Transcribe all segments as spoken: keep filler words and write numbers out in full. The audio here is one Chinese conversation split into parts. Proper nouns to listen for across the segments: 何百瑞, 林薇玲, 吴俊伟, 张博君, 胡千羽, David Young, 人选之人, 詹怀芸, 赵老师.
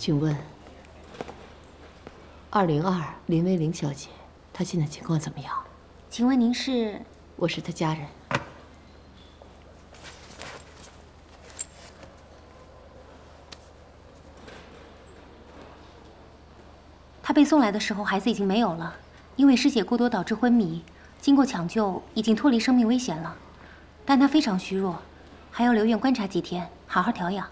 请问，二零二林薇玲小姐，她现在情况怎么样？请问您是？我是她家人。她被送来的时候，孩子已经没有了，因为失血过多导致昏迷，经过抢救已经脱离生命危险了，但她非常虚弱，还要留院观察几天，好好调养。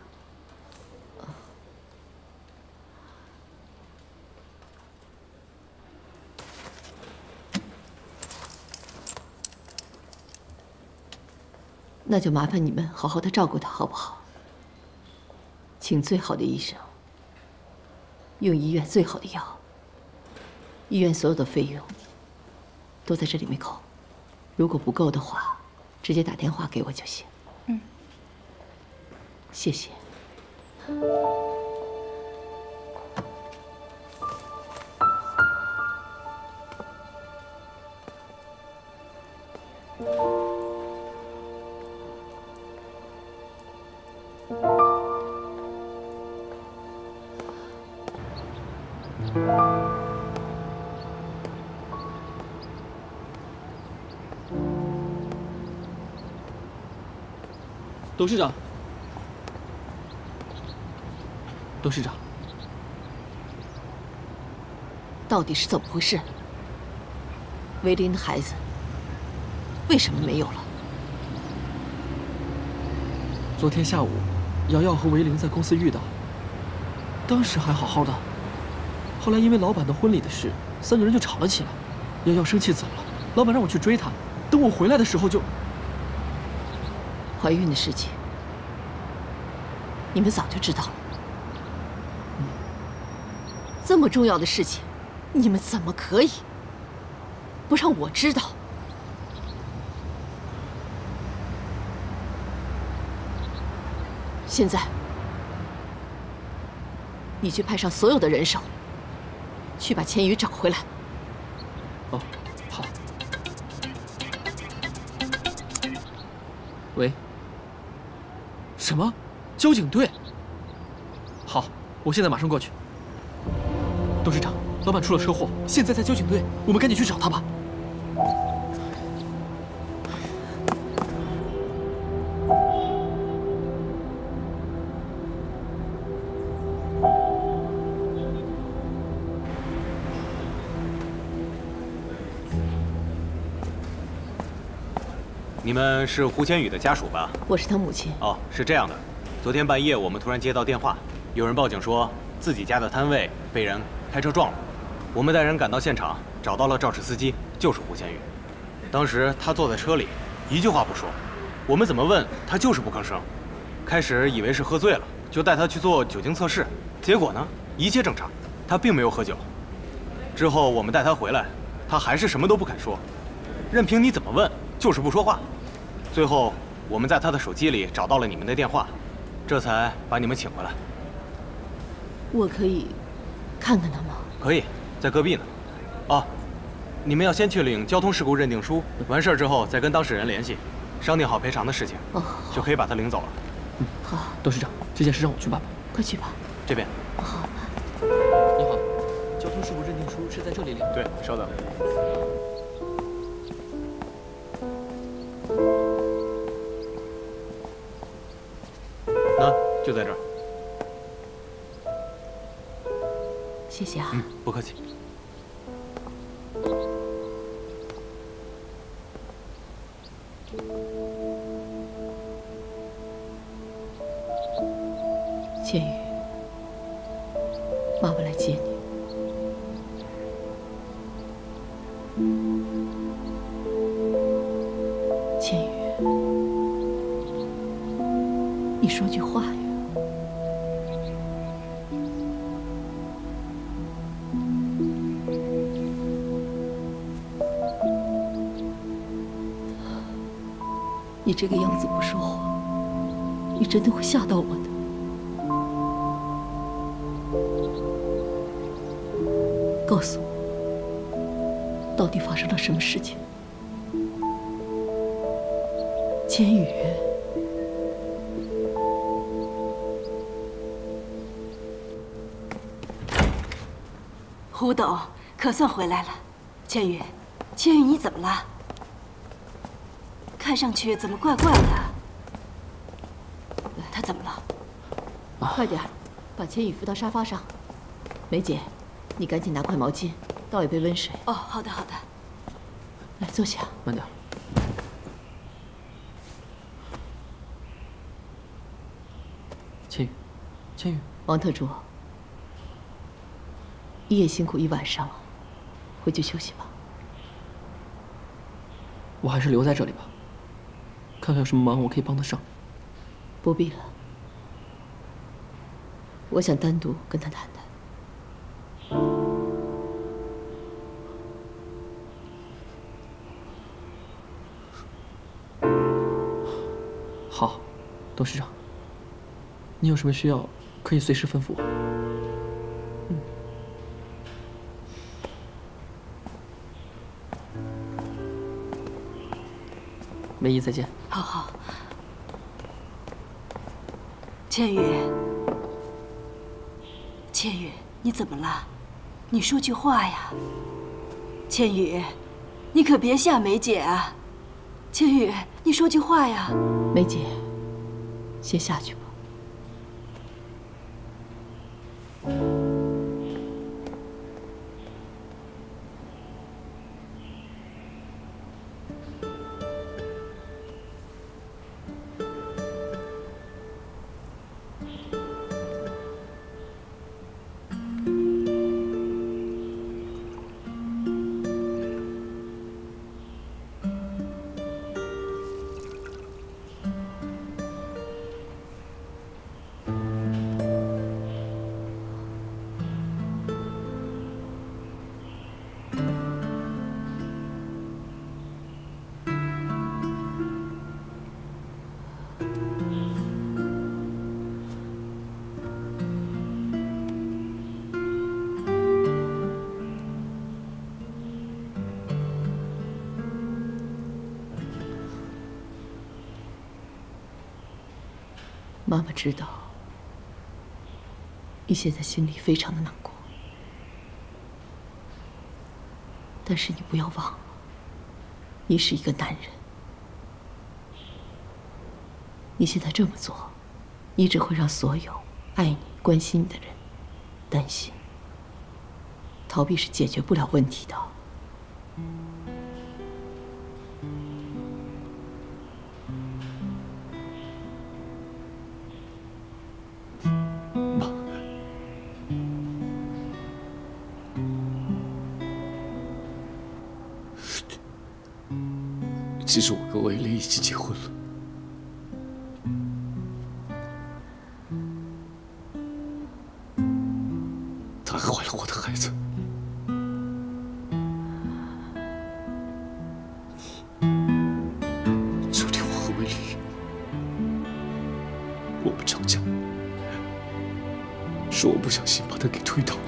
那就麻烦你们好好的照顾他，好不好？请最好的医生，用医院最好的药。医院所有的费用都在这里面扣，如果不够的话，直接打电话给我就行。嗯，谢谢。 董事长，董事长，到底是怎么回事？维林的孩子为什么没有了？昨天下午，瑶瑶和维林在公司遇到，当时还好好的，后来因为老板的婚礼的事，三个人就吵了起来。瑶瑶生气走了，老板让我去追她，等我回来的时候就…… 怀孕的事情，你们早就知道了。嗯，这么重要的事情，你们怎么可以不让我知道？现在，你去派上所有的人手，去把钱宇找回来。哦，好。喂。 什么？交警队？好，我现在马上过去。董事长，老板出了车祸，现在在交警队，我们赶紧去找他吧。你们是胡千羽的家属吧？我是他母亲。哦，是这样的，昨天半夜我们突然接到电话，有人报警说自己家的摊位被人开车撞了。我们带人赶到现场，找到了肇事司机，就是胡千羽。当时他坐在车里，一句话不说，我们怎么问他就是不吭声。开始以为是喝醉了，就带他去做酒精测试，结果呢，一切正常，他并没有喝酒。之后我们带他回来，他还是什么都不肯说，任凭你怎么问，就是不说话。 最后，我们在他的手机里找到了你们的电话，这才把你们请回来。我可以看看他吗？可以，在隔壁呢。哦，你们要先去领交通事故认定书，完事儿之后再跟当事人联系，商定好赔偿的事情，哦，就可以把他领走了。嗯，好。董事长，这件事让我去办吧。快去吧。这边。好。你好，交通事故认定书是在这里领。对，稍等。 就在这儿，谢谢啊。嗯，不客气。千羽，妈妈来接你。 你这个样子不说话，你真的会吓到我的。告诉我，到底发生了什么事情？千羽，胡董可算回来了。千羽，千羽，你怎么了？看上去怎么怪怪的？他怎么了？快点，把千羽扶到沙发上。梅姐，你赶紧拿块毛巾，倒一杯温水。哦，好的，好的。来，坐下。慢点。 千羽，千羽，王特助，你也辛苦一晚上了，回去休息吧。我还是留在这里吧，看看有什么忙我可以帮得上。不必了，我想单独跟他谈谈。好，董事长。 你有什么需要，可以随时吩咐我。嗯。梅姨，再见。好好。千羽，千羽，你怎么了？你说句话呀。千羽，你可别吓梅姐啊。千羽，你说句话呀。梅姐，先下去吧。 妈妈知道，你现在心里非常的难过，但是你不要忘了，你是一个男人。你现在这么做，你只会让所有爱你、关心你的人担心。逃避是解决不了问题的。 其实我跟维林已经结婚了，她还怀了我的孩子。这里我和维林，我们吵架，是我不小心把她给推倒了。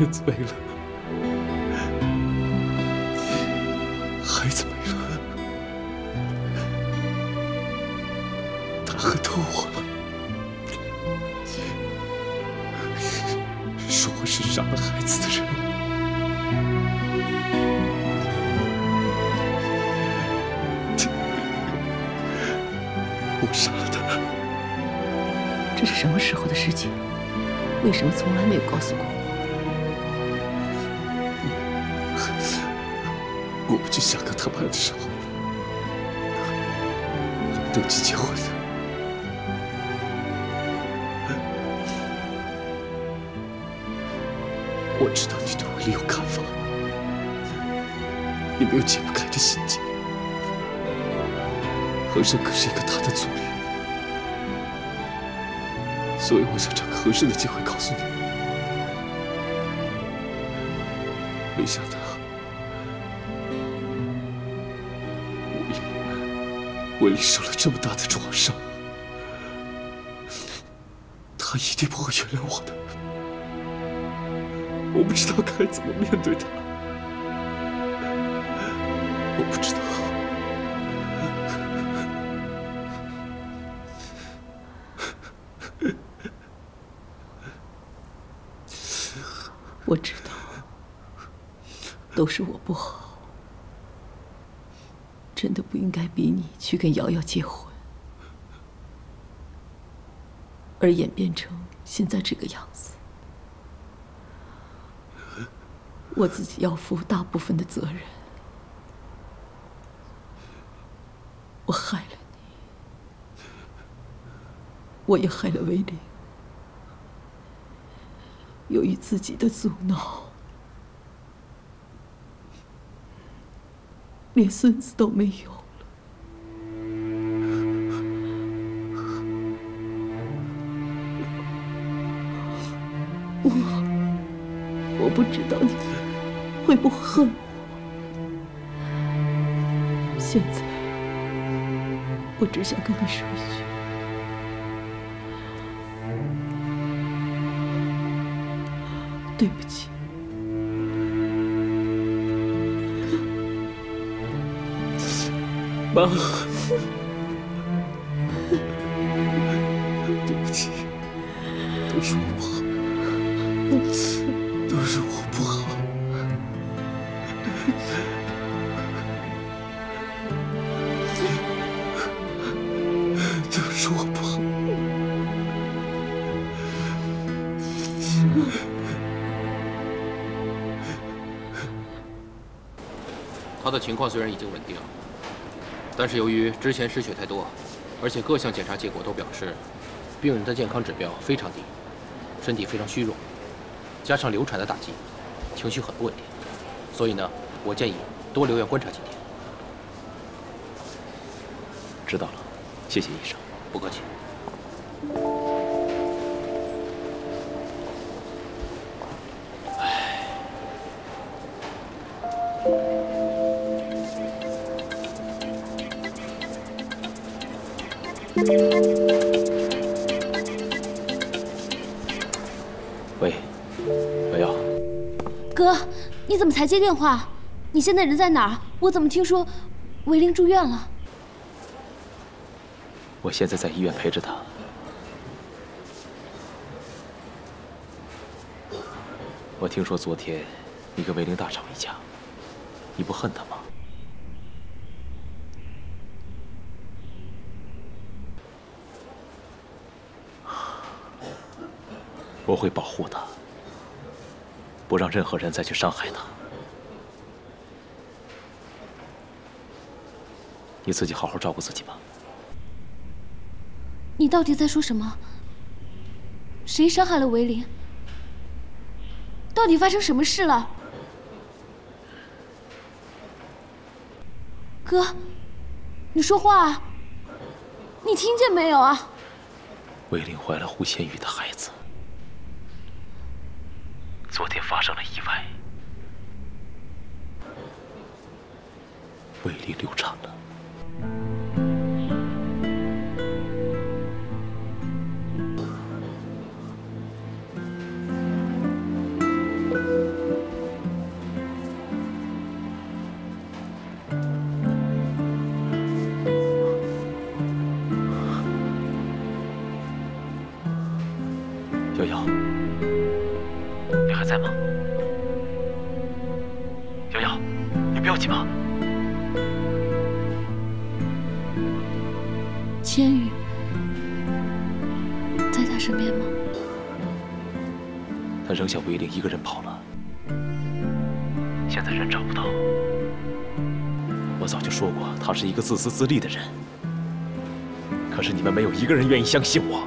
孩子没了，孩子没了，他恨透我了，说我是杀了孩子的人。我杀了他。这是什么时候的事情？为什么从来没有告诉过我？ 我们去香港谈判的时候，我们登记结婚了。我知道你对我有看法，你没有解不开的心结，和珅可是一个大的阻力，所以我想找个合适的机会告诉你，没想到。 维林受了这么大的创伤，他一定不会原谅我的。我不知道该怎么面对他，我不知道。都是我不好，真的不应该逼你去跟瑶瑶结婚，而演变成现在这个样子。我自己要负大部分的责任，我害了你，我也害了威廉。由于自己的阻挠， 连孙子都没有了，我我不知道你会不会恨我。现在，我只想跟你说一句：对不起。 妈，对不起，都是我不好，都是我不好。都是我不好，他的情况虽然已经稳定， 但是由于之前失血太多，而且各项检查结果都表示，病人的健康指标非常低，身体非常虚弱，加上流产的打击，情绪很不稳定，所以呢，我建议多留院观察几天。知道了，谢谢医生。不客气。唉。 喂，瑶瑶，哥，你怎么才接电话？你现在人在哪儿？我怎么听说维玲住院了？我现在在医院陪着她。我听说昨天你跟维玲大吵一架，你不恨她吗？ 我会保护他，不让任何人再去伤害他。你自己好好照顾自己吧。你到底在说什么？谁伤害了维林？到底发生什么事了？哥，你说话啊！你听见没有啊？维林怀了胡先宇的孩子。 昨天发生了意外，维林流产了。瑶瑶。 在吗？瑶瑶，你不要紧吗？千羽在他身边吗？他扔下维玲一个人跑了，现在人找不到。我早就说过，他是一个自私自利的人，可是你们没有一个人愿意相信我。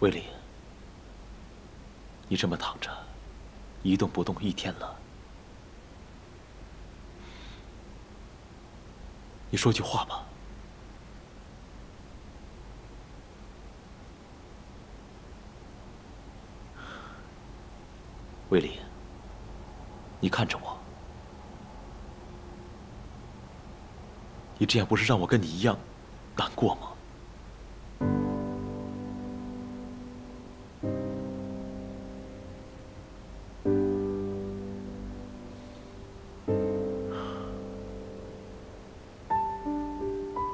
卫林，你这么躺着，一动不动一天了，你说句话吧。卫林，你看着我，你这样不是让我跟你一样难过吗？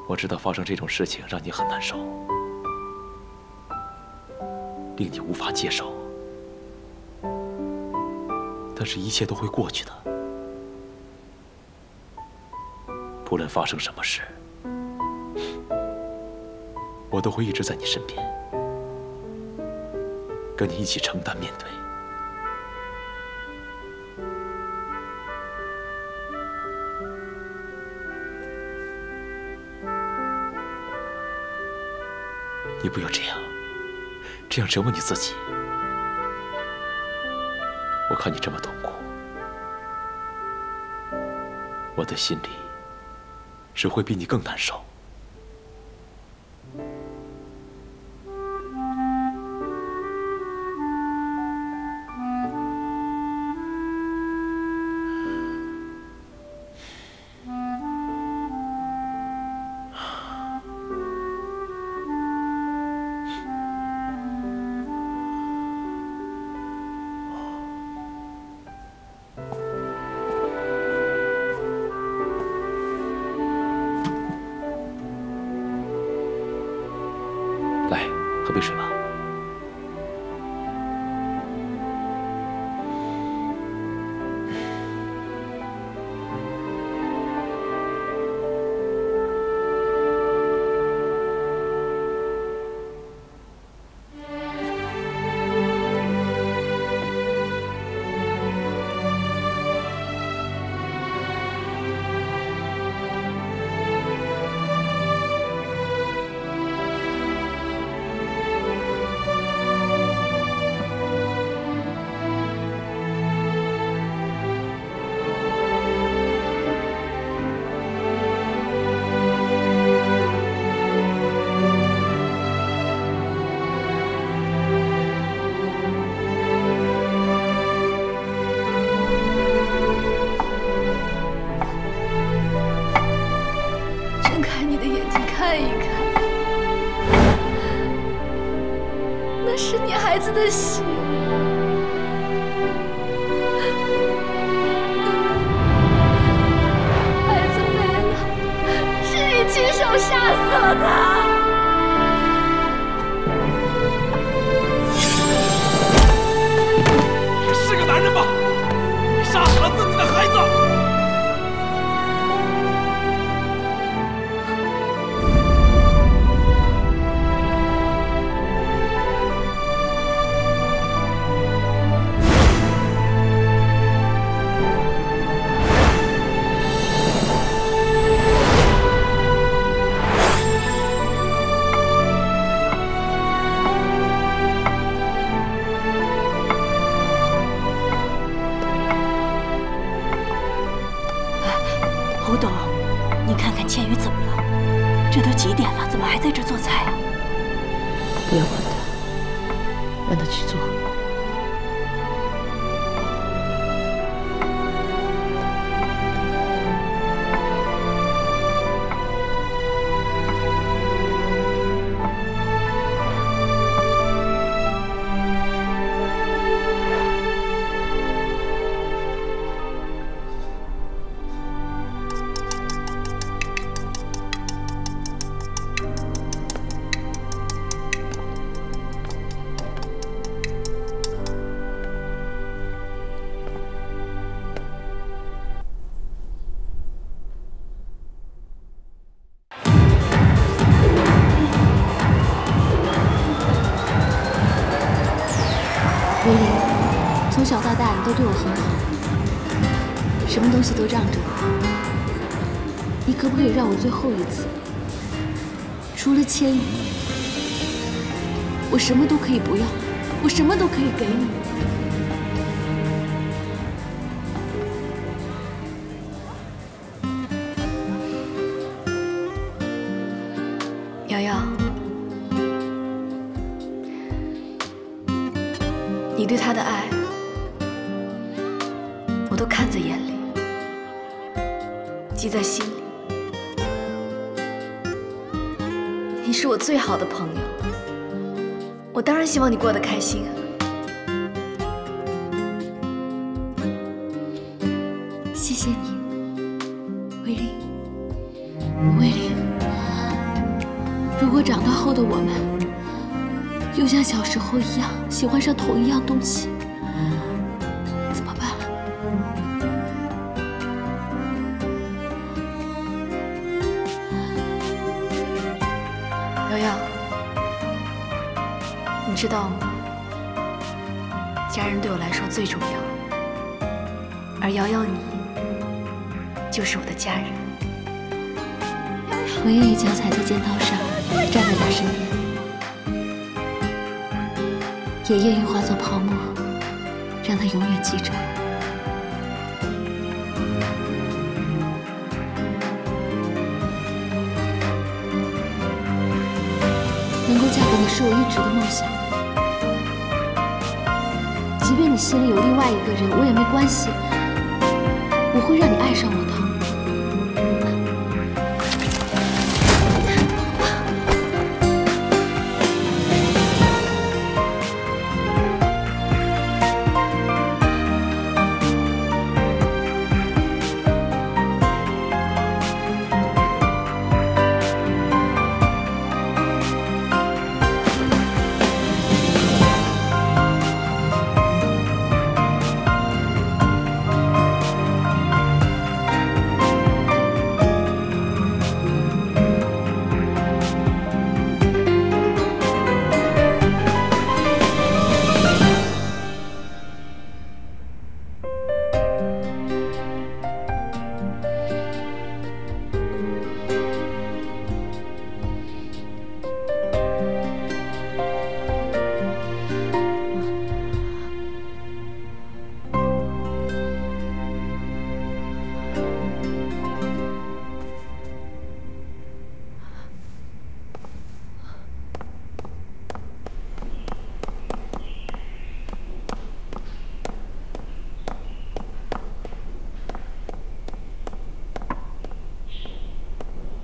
我知道发生这种事情让你很难受，令你无法接受，但是一切都会过去的。不论发生什么事，我都会一直在你身边，跟你一起承担面对。你不要这样，这样折磨你自己。我看你这么痛苦，我的心里只会比你更难受。都对我很好，什么东西都让着我。你可不可以让我最后一次？除了千羽，我什么都可以不要，我什么都可以给你。瑶瑶，你对他的爱，我都看在眼里，记在心里。 你是我最好的朋友，我当然希望你过得开心啊！谢谢你，威利。威利，如果长大后的我们又像小时候一样喜欢上同一样东西，怎么办？瑶瑶，你知道吗？家人对我来说最重要，而瑶瑶你就是我的家人。我愿意脚踩在尖刀上，站在他身边，也愿意化作泡沫，让他永远记住。 嫁给你是我一直的梦想，即便你心里有另外一个人，我也没关系，我会让你爱上我的。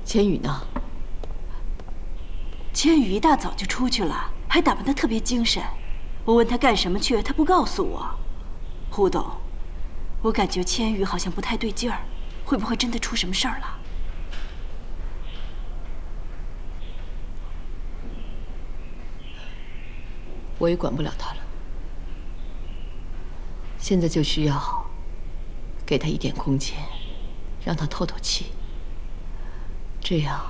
千羽呢？千羽一大早就出去了，还打扮得特别精神。我问他干什么去，他不告诉我。胡董，我感觉千羽好像不太对劲儿，会不会真的出什么事儿了？我也管不了他了。现在就需要给他一点空间，让他透透气。 这样，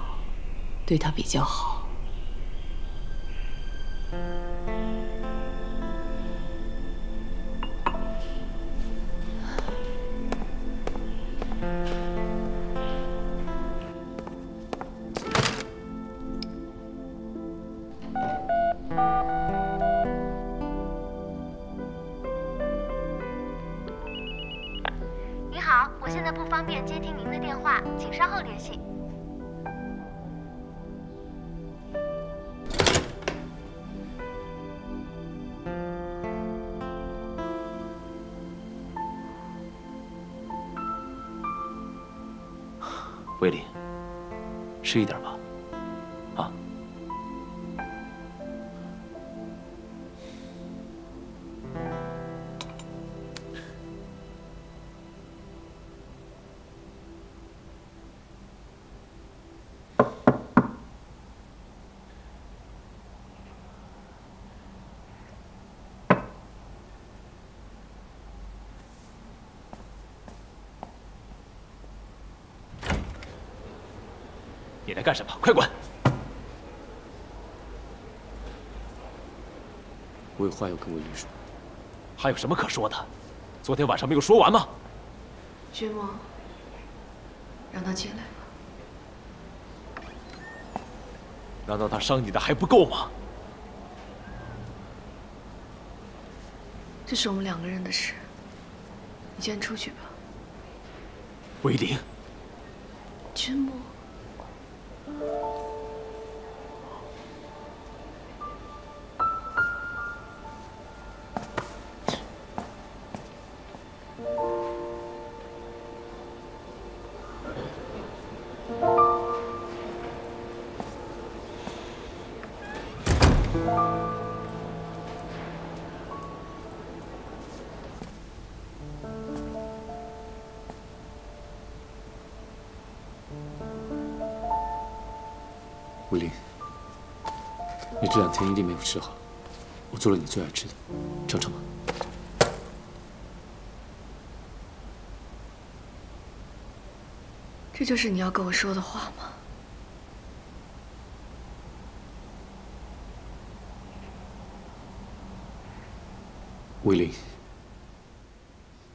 对他比较好。您好，我现在不方便接听您的电话，请稍后联系。 威利，吃一点吧，啊！你来干什么？快滚！我有话要跟魏丽说。还有什么可说的？昨天晚上没有说完吗？薛墨，让他进来吧。难道他伤你的还不够吗？这是我们两个人的事，你先出去吧。卫灵，君莫。 武林，你这两天一定没有吃好，我做了你最爱吃的，尝尝吧。这就是你要跟我说的话吗？武林，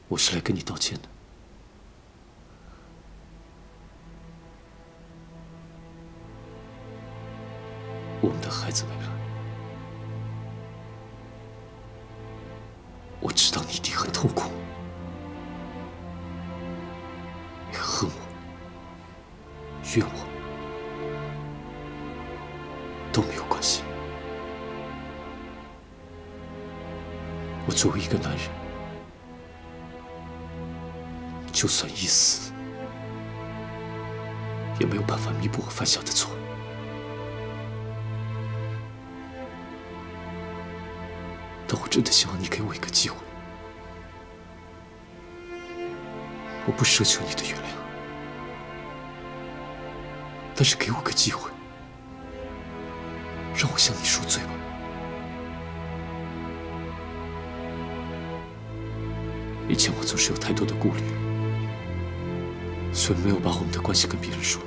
我是来跟你道歉的。 我们的孩子没了，我知道你一定很痛苦，你恨我、怨我都没有关系。我作为一个男人，就算一死，也没有办法弥补我犯下的错。 但我真的希望你给我一个机会，我不奢求你的原谅，但是给我个机会，让我向你赎罪吧。以前我总是有太多的顾虑，所以没有把我们的关系跟别人说。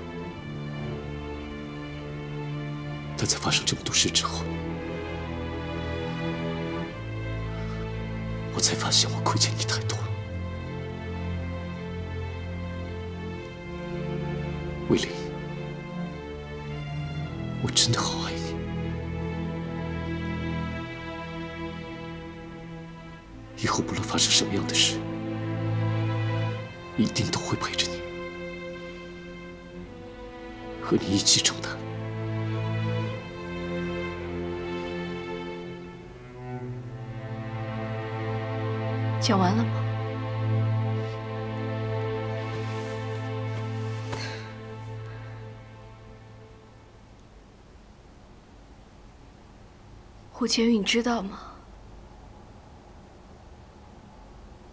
但在发生这么多事之后。 我才发现我亏欠你太多了，卫灵，我真的好爱你，以后不论发生什么样的事，一定都会陪着你，和你一起承担。 讲完了吗？胡千玉，你知道吗？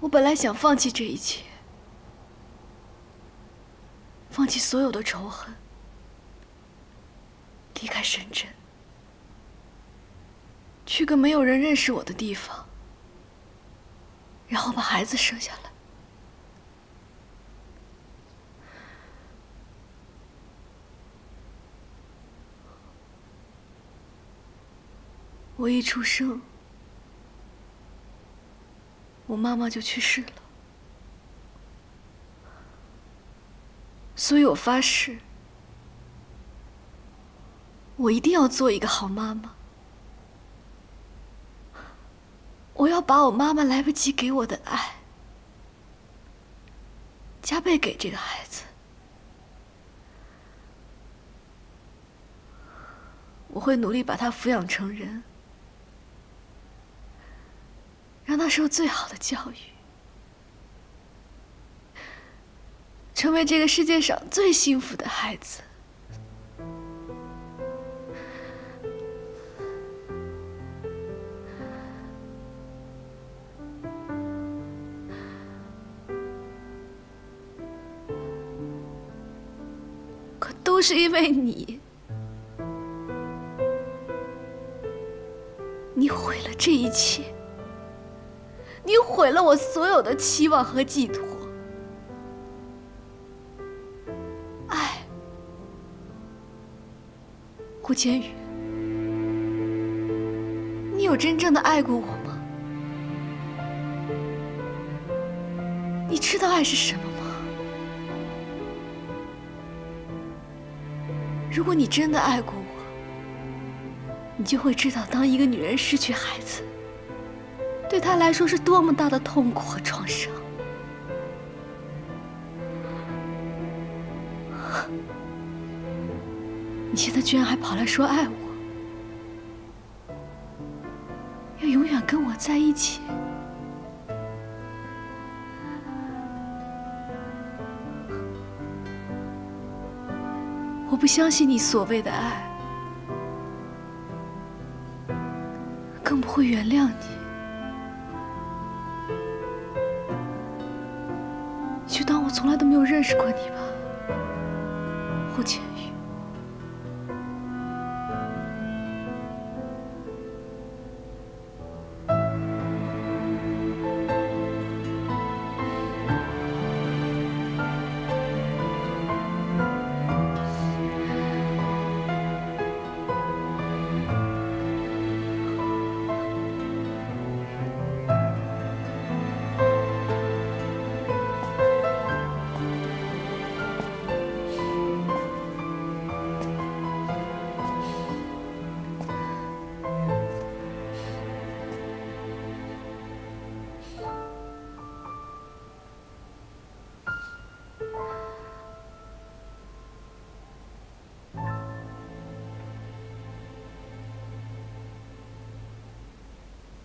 我本来想放弃这一切，放弃所有的仇恨，离开深圳，去个没有人认识我的地方。 然后把孩子生下来，我一出生，我妈妈就去世了，所以我发誓，我一定要做一个好妈妈。 我要把我妈妈来不及给我的爱加倍给这个孩子。我会努力把他抚养成人，让他受最好的教育，成为这个世界上最幸福的孩子。 都是因为你，你毁了这一切，你毁了我所有的期望和寄托。爱，胡千羽，你有真正的爱过我吗？你知道爱是什么吗？ 如果你真的爱过我，你就会知道，当一个女人失去孩子，对他来说是多么大的痛苦和创伤。你现在居然还跑来说爱我，要永远跟我在一起。 我不相信你所谓的爱，更不会原谅你。你就当我从来都没有认识过你吧，胡千玉。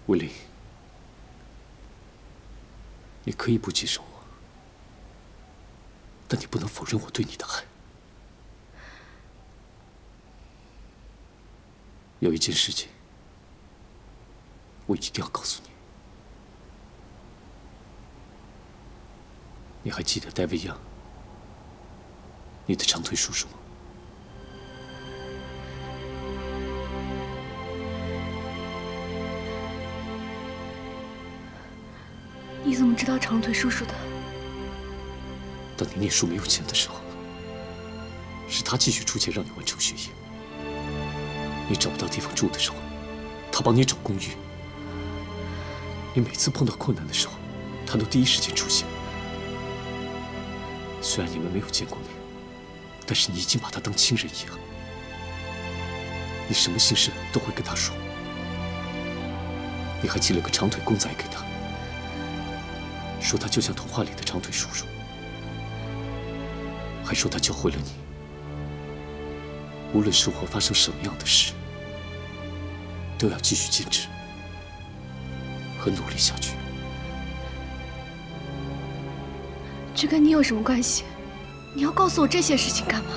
卫林，你可以不接受我，但你不能否认我对你的爱。有一件事情，我一定要告诉你。你还记得David Young，你的长腿叔叔吗？ 你怎么知道长腿叔叔的？当你念书没有钱的时候，是他继续出钱让你完成学业。你找不到地方住的时候，他帮你找公寓。你每次碰到困难的时候，他都第一时间出现。虽然你们没有见过面，但是你已经把他当亲人一样。你什么心事都会跟他说。你还寄了个长腿公仔给他。 说他就像童话里的长腿叔叔，还说他教会了你，无论生活发生什么样的事，都要继续坚持和努力下去。这跟你有什么关系？你要告诉我这些事情干嘛？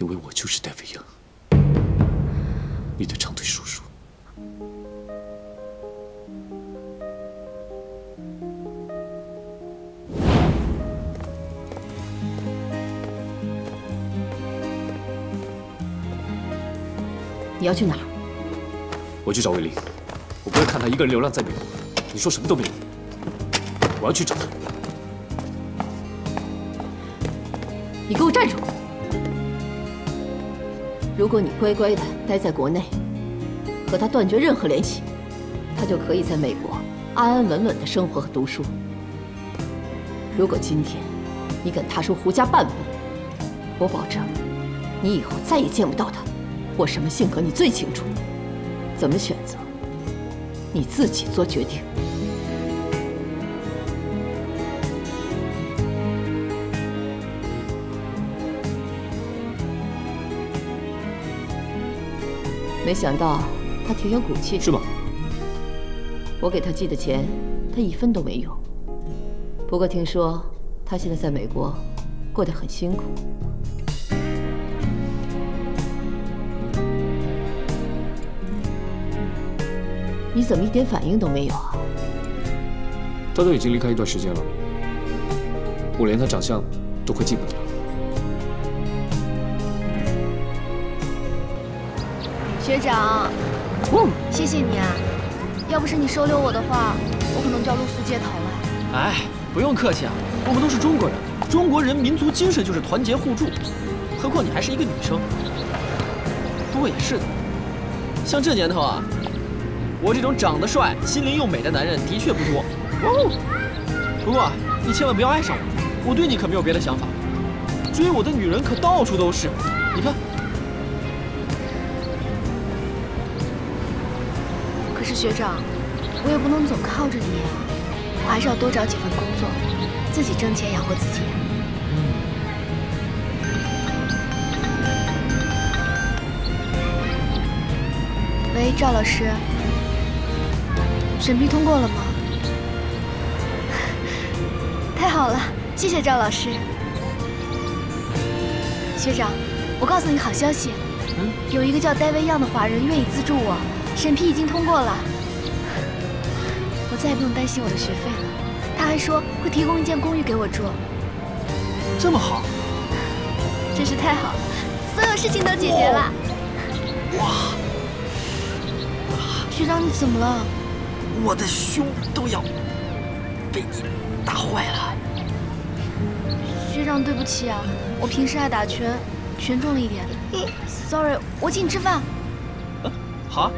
因为我就是戴维杨，你的长腿叔叔。你要去哪儿？我去找卫林，我不会看他一个人流浪在美国。你说什么都没用。我要去找他。你给我站住！ 如果你乖乖的待在国内，和他断绝任何联系，他就可以在美国安安稳稳的生活和读书。如果今天你敢踏出胡家半步，我保证，你以后再也见不到他。我什么性格你最清楚，怎么选择，你自己做决定。 没想到他挺有骨气，是吗？我给他寄的钱，他一分都没有。不过听说他现在在美国过得很辛苦。你怎么一点反应都没有啊？他都已经离开一段时间了，我连他长相都快记不得了。 学长，谢谢你啊！要不是你收留我的话，我可能就要露宿街头了。哎，不用客气啊，我们都是中国人，中国人民族精神就是团结互助。何况你还是一个女生。不过也是的，像这年头啊，我这种长得帅、心灵又美的男人的确不多。不过你千万不要爱上我，我对你可没有别的想法。追我的女人可到处都是，你看。可是学长，我也不能总靠着你啊，我还是要多找几份工作，自己挣钱养活自己。 喂，赵老师，审批通过了吗？太好了，谢谢赵老师。学长，我告诉你好消息，嗯、有一个叫 David Young 的华人愿意资助我，审批已经通过了，我再也不用担心我的学费了。他还说会提供一间公寓给我住。这么好，真是太好了，所有事情都解决了。哇！哇 学长，你怎么了？我的胸都要被你打坏了。学长，对不起啊，我平时爱打拳，拳重了一点。Sorry， 我请你吃饭。啊，好啊。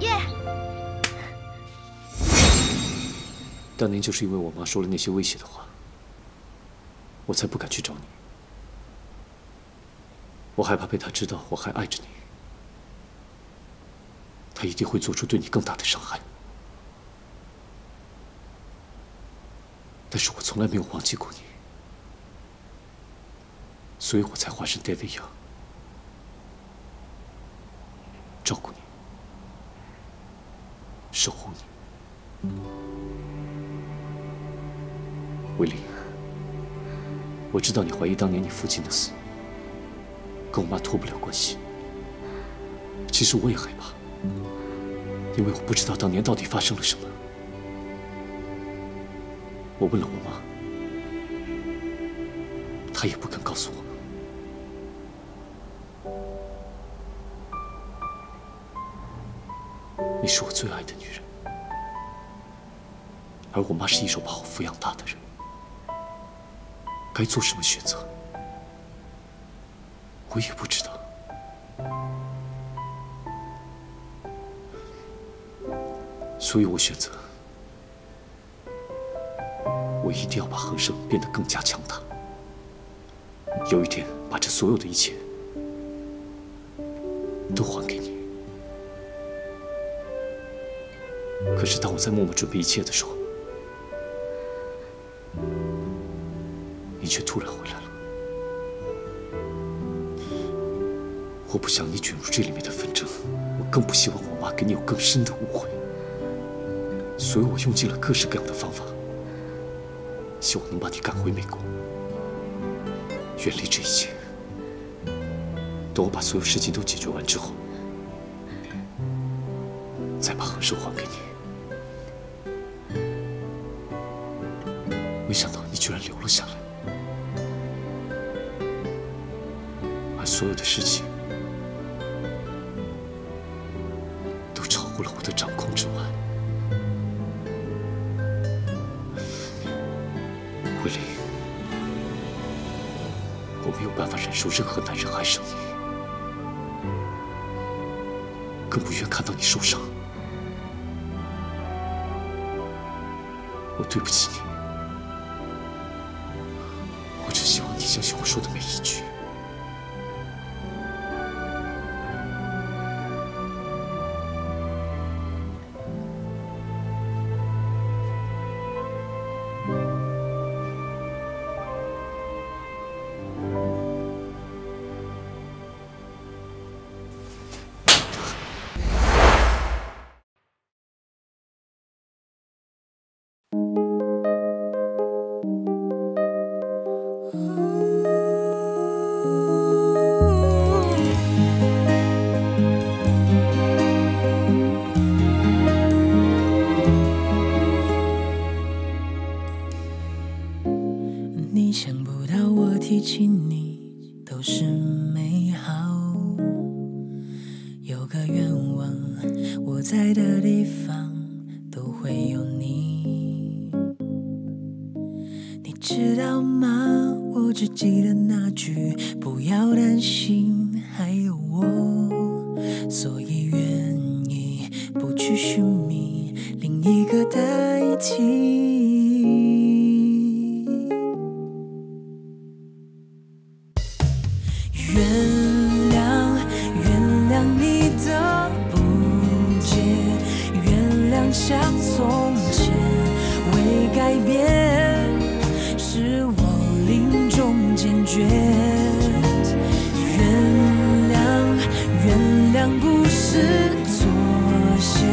耶！ Yeah. 当年就是因为我妈说了那些威胁的话，我才不敢去找你。我害怕被她知道我还爱着你。 他一定会做出对你更大的伤害，但是我从来没有忘记过你，所以我才化身 David Young，照顾你，守护你。威利，我知道你怀疑当年你父亲的死跟我妈脱不了关系，其实我也害怕。 因为我不知道当年到底发生了什么，我问了我妈，她也不肯告诉我。你是我最爱的女人，而我妈是一手把我抚养大的人，该做什么选择，我也不知道。 所以我选择，我一定要把恒生变得更加强大。有一天，把这所有的一切都还给你。可是，当我在默默准备一切的时候，你却突然回来了。我不想你卷入这里面的纷争，我更不希望我妈给你有更深的误会。 所以我用尽了各式各样的方法，希望能把你赶回美国，远离这一切。等我把所有事情都解决完之后，再把恒生还给你。没想到你居然留了下来，而所有的事情都超乎了我的掌控之外。 威利，我没有办法忍受任何男人爱上你，更不愿看到你受伤。我对不起你，我只希望你相信我说的每一句。所以愿意不去。去寻觅另一个代替。原谅，原谅你的不解，原谅像从前未改变，是我临终坚决。 原谅不是妥协，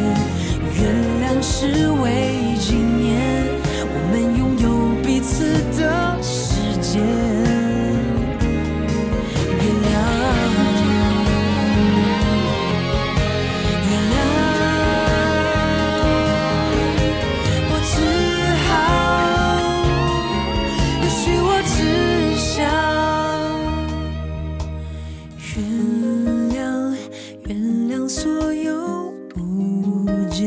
原谅是为纪念我们拥有彼此的世界。原谅，原谅，我只好，也许我只想原谅。 所有误解，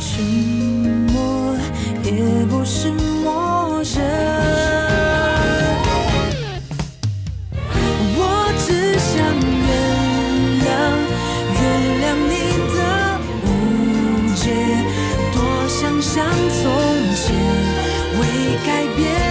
沉默也不是陌生。我只想原谅，原谅你的误解，多想像从前未改变。